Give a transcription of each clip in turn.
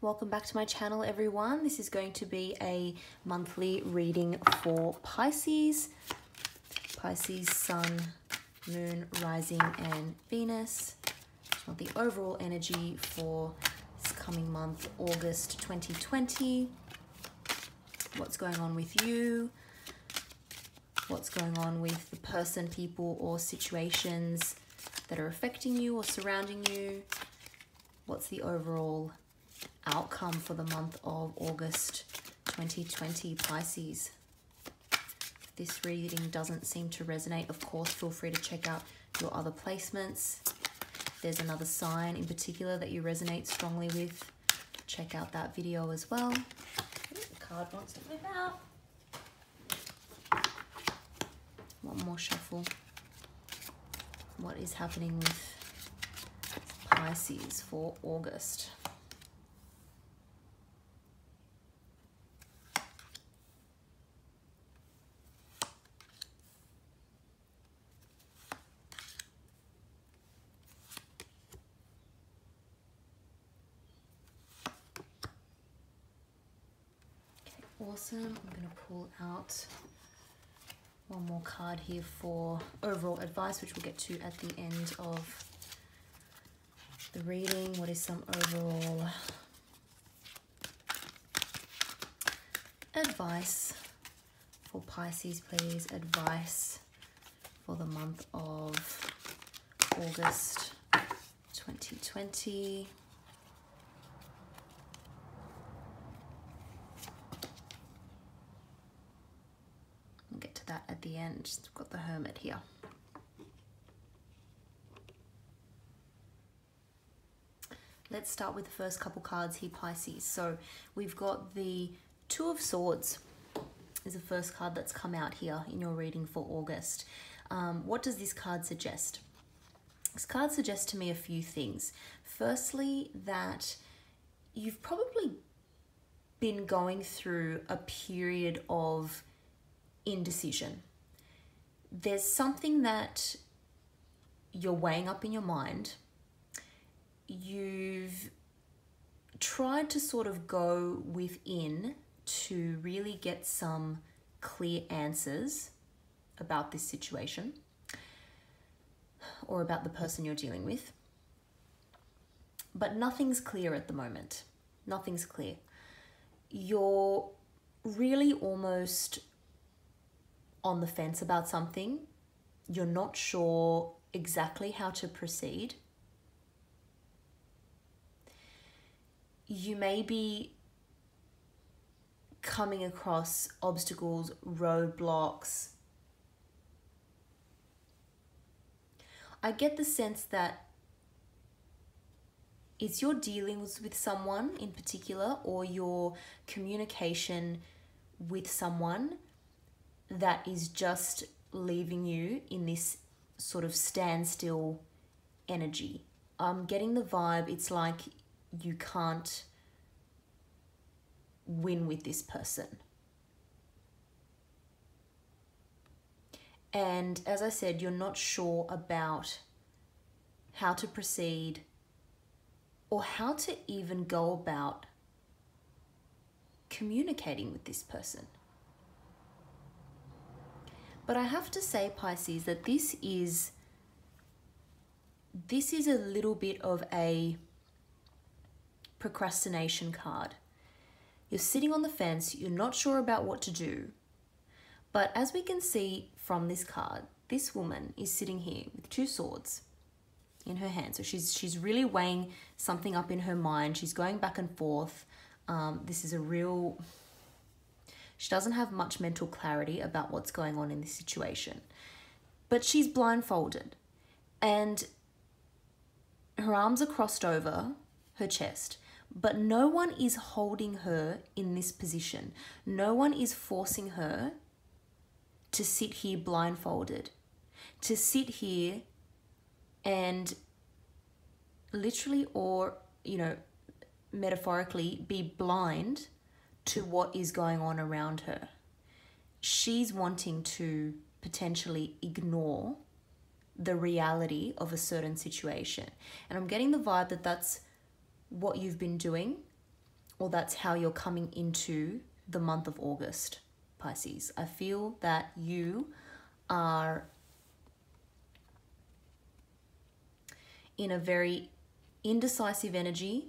Welcome back to my channel, everyone. This is going to be a monthly reading for Pisces. Pisces, Sun, Moon, Rising, and Venus. Just want the overall energy for this coming month, August 2020. What's going on with you? What's going on with the person, people, or situations that are affecting you or surrounding you? What's the overall outcome for the month of August 2020, Pisces? If this reading doesn't seem to resonate, of course, feel free to check out your other placements. If there's another sign in particular that you resonate strongly with, check out that video as well. The card wants to flip out. One more shuffle. What is happening with Pisces for August? Okay, awesome. I'm going to pull out one more card here for overall advice, which we'll get to at the end of the reading. What is some overall advice for Pisces, please? Advice for the month of August 2020. That at the end. Just got the Hermit here. Let's start with the first couple cards here, Pisces. So we've got the Two of Swords is the first card that's come out here in your reading for August. What does this card suggest? This card suggests to me a few things. Firstly, that you've probably been going through a period of indecision. There's something that you're weighing up in your mind. You've tried to sort of go within to really get some clear answers about this situation or about the person you're dealing with, but nothing's clear at the moment. Nothing's clear. You're really almost on the fence about something. You're not sure exactly how to proceed. You may be coming across obstacles, roadblocks. I get the sense that it's your dealings with someone in particular or your communication with someone that is just leaving you in this sort of standstill energy. I'm getting the vibe, it's like you can't win with this person. And as I said, you're not sure about how to proceed or how to even go about communicating with this person. But I have to say, Pisces, that this is a little bit of a procrastination card. You're sitting on the fence, you're not sure about what to do. But as we can see from this card, this woman is sitting here with two swords in her hand. So she's really weighing something up in her mind. She's going back and forth. This is a real... She doesn't have much mental clarity about what's going on in this situation. But she's blindfolded and her arms are crossed over her chest, but no one is holding her in this position. No one is forcing her to sit here blindfolded, to sit here and literally or, metaphorically be blind to what is going on around her. She's wanting to potentially ignore the reality of a certain situation. And I'm getting the vibe that that's what you've been doing. or that's how you're coming into the month of August, Pisces. I feel that you are in a very indecisive energy,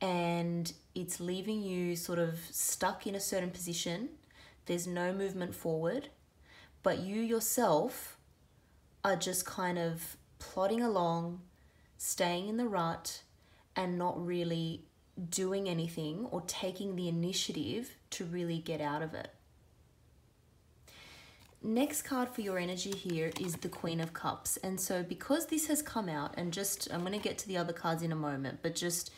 and it's leaving you sort of stuck in a certain position. There's no movement forward, but you yourself are just kind of plodding along, staying in the rut and not really doing anything or taking the initiative to really get out of it. Next card for your energy here is the Queen of Cups. And so because this has come out, and just, I'm going to get to the other cards in a moment, but just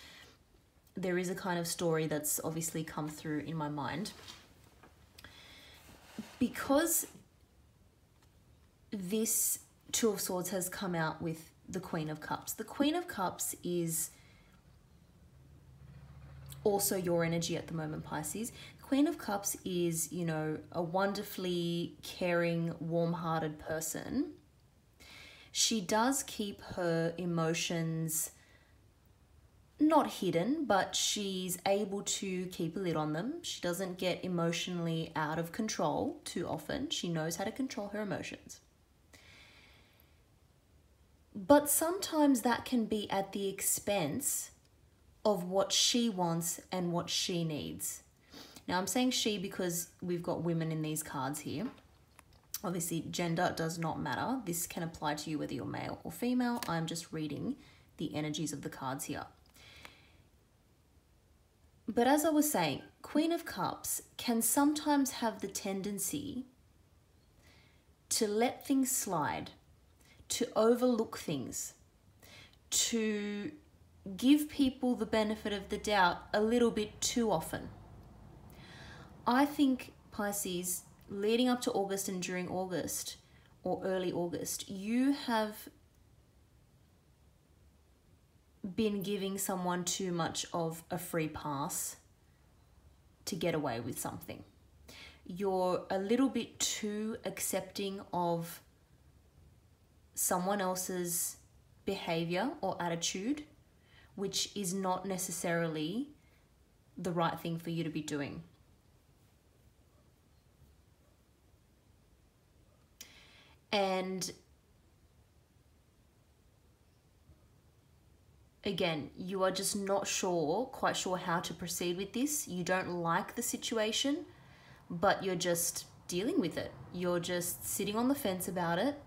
there is a kind of story that's obviously come through in my mind. Because this Two of Swords has come out with the Queen of Cups. The Queen of Cups is also your energy at the moment, Pisces. Queen of Cups is, you know, a wonderfully caring, warm-hearted person. She does keep her emotions not hidden, but she's able to keep a lid on them. She doesn't get emotionally out of control too often. She knows how to control her emotions. But sometimes that can be at the expense of what she wants and what she needs. Now I'm saying she because we've got women in these cards here. Obviously gender does not matter. This can apply to you whether you're male or female. I'm just reading the energies of the cards here. But as I was saying, Queen of Cups can sometimes have the tendency to let things slide, to overlook things, to give people the benefit of the doubt a little bit too often. I think, Pisces, leading up to August and during August or early August, you have been giving someone too much of a free pass to get away with something. You're a little bit too accepting of someone else's behavior or attitude, which is not necessarily the right thing for you to be doing. And again, you are just not quite sure how to proceed with this. You don't like the situation, but you're just dealing with it. You're just sitting on the fence about it.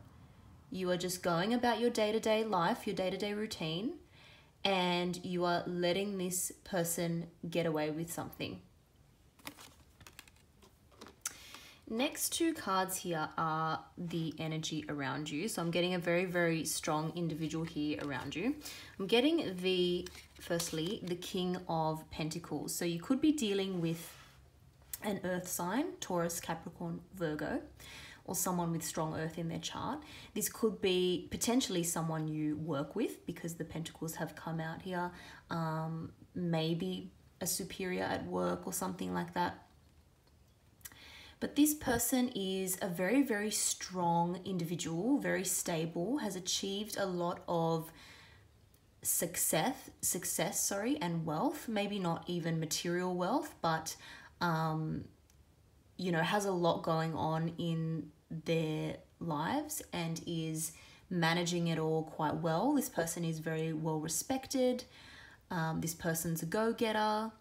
You are just going about your day-to-day life, your day-to-day routine, and you are letting this person get away with something. Next two cards here are the energy around you. So I'm getting a very, very strong individual here around you. I'm getting firstly, the King of Pentacles. So you could be dealing with an earth sign, Taurus, Capricorn, Virgo, or someone with strong earth in their chart. This could be potentially someone you work with because the pentacles have come out here. Maybe a superior at work or something like that. But this person is a very, very strong individual, very stable, has achieved a lot of success, and wealth. Maybe not even material wealth, but you know, has a lot going on in their lives and is managing it all quite well. This person is very well respected. This person's a go-getter.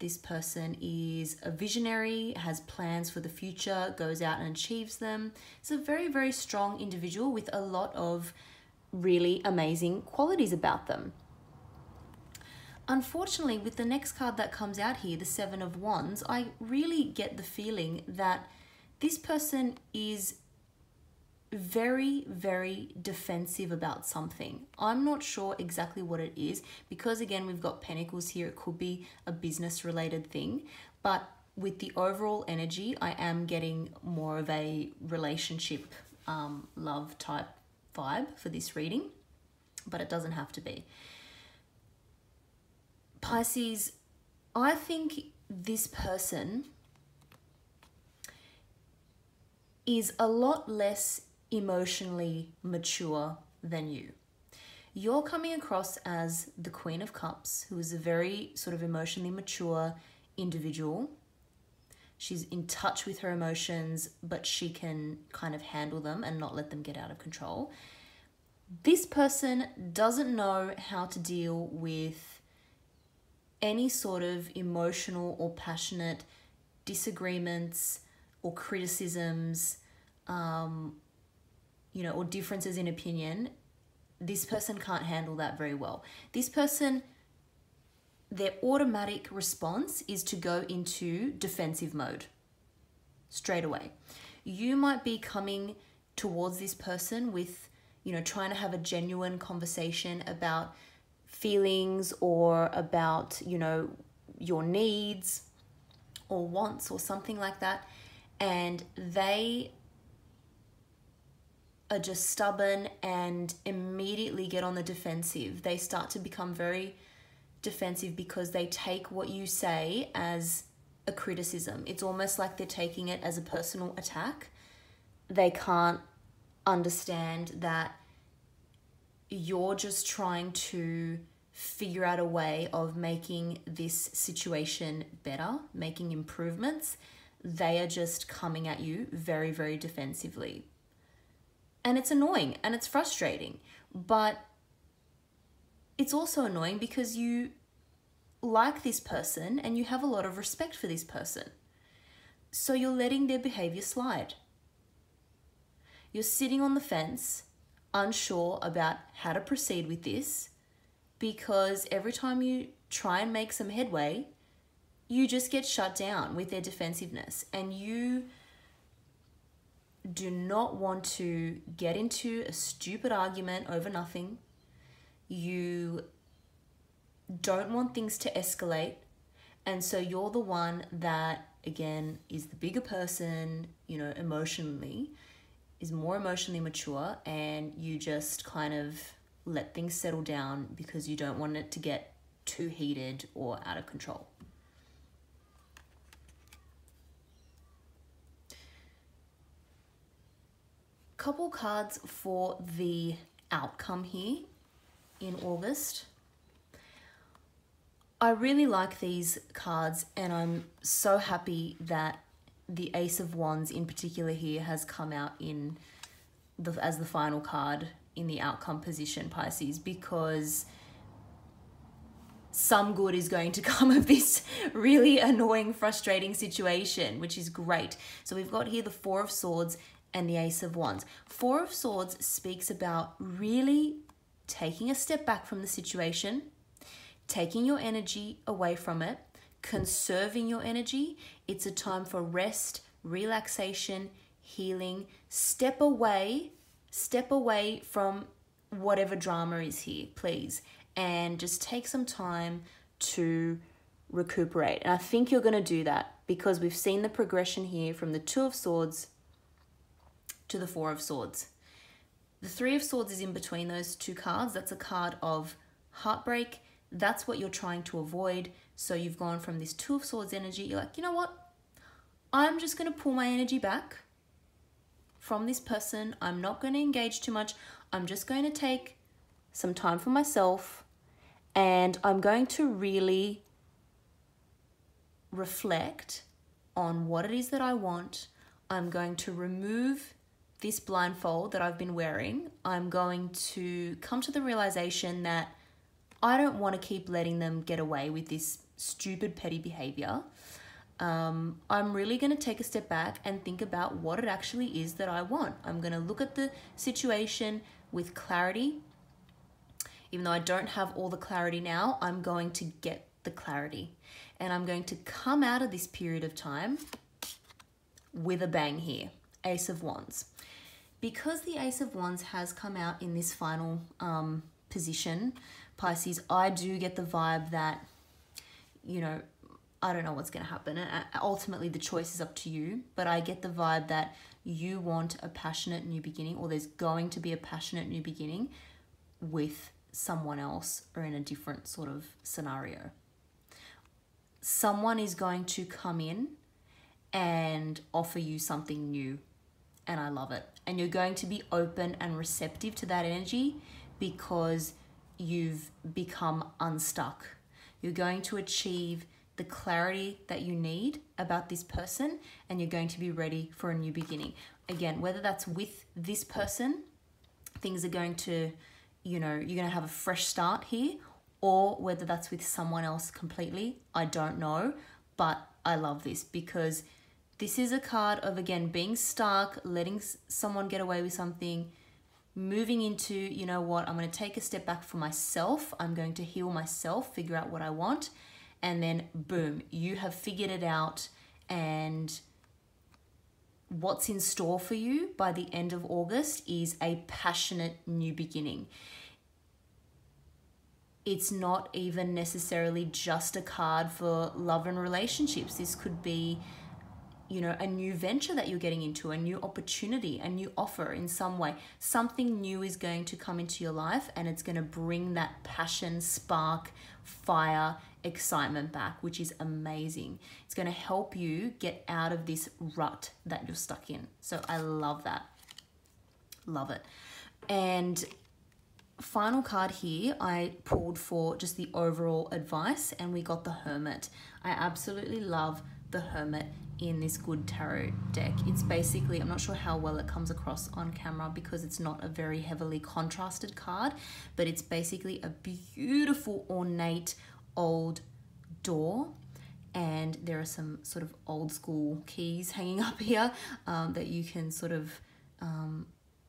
This person is a visionary, has plans for the future, goes out and achieves them. It's a very, very strong individual with a lot of really amazing qualities about them. Unfortunately, with the next card that comes out here, the Seven of Wands, I really get the feeling that this person is very, very defensive about something. I'm not sure exactly what it is because, again, we've got Pentacles here. It could be a business-related thing, but with the overall energy, I am getting more of a relationship, love type vibe for this reading, but it doesn't have to be. Pisces, I think this person is a lot less emotionally mature than you. you're coming across as the Queen of Cups, who is a very sort of emotionally mature individual. She's in touch with her emotions, but she can kind of handle them and not let them get out of control. This person doesn't know how to deal with any sort of emotional or passionate disagreements or criticisms, you know, or differences in opinion. This person can't handle that very well. This person, their automatic response is to go into defensive mode straight away. You might be coming towards this person with, you know, trying to have a genuine conversation about feelings or about, you know, your needs or wants or something like that. And they are just stubborn and immediately get on the defensive. They start to become very defensive because they take what you say as a criticism. It's almost like they're taking it as a personal attack. They can't understand that you're just trying to figure out a way of making this situation better, making improvements. They are just coming at you very, very defensively. And it's annoying and it's frustrating, but it's also annoying because you like this person and you have a lot of respect for this person. So you're letting their behavior slide. You're sitting on the fence, unsure about how to proceed with this, because every time you try and make some headway, you just get shut down with their defensiveness, and you do not want to get into a stupid argument over nothing. You don't want things to escalate, and so you're the one that, again, is the bigger person, you know, emotionally, is more emotionally mature, and you just kind of let things settle down because you don't want it to get too heated or out of control. Couple cards for the outcome here in August. I really like these cards, and I'm so happy that the Ace of Wands in particular here has come out in as the final card in the outcome position, Pisces, because some good is going to come of this really annoying, frustrating situation, which is great. So we've got here the Four of Swords and the Ace of Wands. Four of Swords speaks about really taking a step back from the situation, taking your energy away from it, conserving your energy. It's a time for rest, relaxation, healing. Step away from whatever drama is here, please, and just take some time to recuperate. And I think you're going to do that because we've seen the progression here from the Two of Swords to the Four of Swords. The Three of Swords is in between those two cards. That's a card of heartbreak. That's what you're trying to avoid. So you've gone from this Two of Swords energy. You're like, you know what? I'm just going to pull my energy back from this person. I'm not going to engage too much. I'm just going to take some time for myself, and I'm going to really reflect on what it is that I want. I'm going to remove this blindfold that I've been wearing. I'm going to come to the realization that I don't want to keep letting them get away with this stupid, petty behavior. I'm really going to take a step back and think about what it actually is that I want. I'm going to look at the situation with clarity. Even though I don't have all the clarity now, I'm going to get the clarity, and I'm going to come out of this period of time with a bang here, Ace of Wands. Because the Ace of Wands has come out in this final position, Pisces, I do get the vibe that, you know, I don't know what's going to happen. Ultimately, the choice is up to you, but I get the vibe that you want a passionate new beginning, or there's going to be a passionate new beginning with someone else or in a different sort of scenario. Someone is going to come in and offer you something new, and I love it. And you're going to be open and receptive to that energy because you've become unstuck. You're going to achieve the clarity that you need about this person, and you're going to be ready for a new beginning. Again, whether that's with this person, things are going to, you know, you're going to have a fresh start here, or whether that's with someone else completely, I don't know, but I love this because this is a card of, again, being stuck, letting someone get away with something, moving into, you know what, I'm going to take a step back for myself. I'm going to heal myself, figure out what I want. And then boom, you have figured it out, and what's in store for you by the end of August is a passionate new beginning. It's not even necessarily just a card for love and relationships. This could be, you know, a new venture that you're getting into, a new opportunity, a new offer in some way. Something new is going to come into your life, and it's going to bring that passion, spark, fire, excitement back, which is amazing. It's going to help you get out of this rut that you're stuck in. So I love that. Love it. And final card here, I pulled for just the overall advice, and we got the Hermit. I absolutely love the Hermit in this Good Tarot deck. It's basically, I'm not sure how well it comes across on camera because it's not a very heavily contrasted card, but it's basically a beautiful, ornate old door, and there are some sort of old school keys hanging up here that you can sort of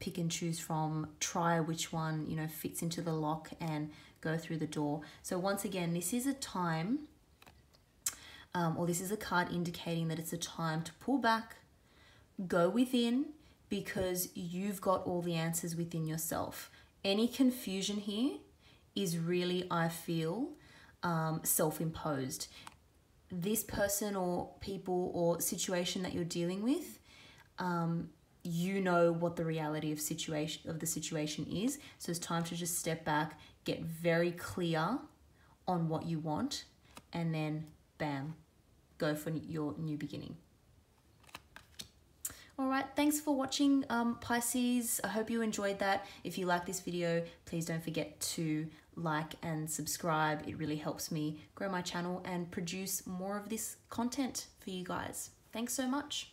pick and choose from, try which one, you know, fits into the lock and go through the door. So once again, this is a time, or this is a card indicating that it's a time to pull back, go within, because you've got all the answers within yourself. Any confusion here is really, I feel, self-imposed. This person or people or situation that you're dealing with, you know what the reality of the situation is. So it's time to just step back, get very clear on what you want, and then bam, go for your new beginning. All right, thanks for watching, Pisces. I hope you enjoyed that. If you like this video, please don't forget to like and subscribe. It really helps me grow my channel and produce more of this content for you guys. Thanks so much.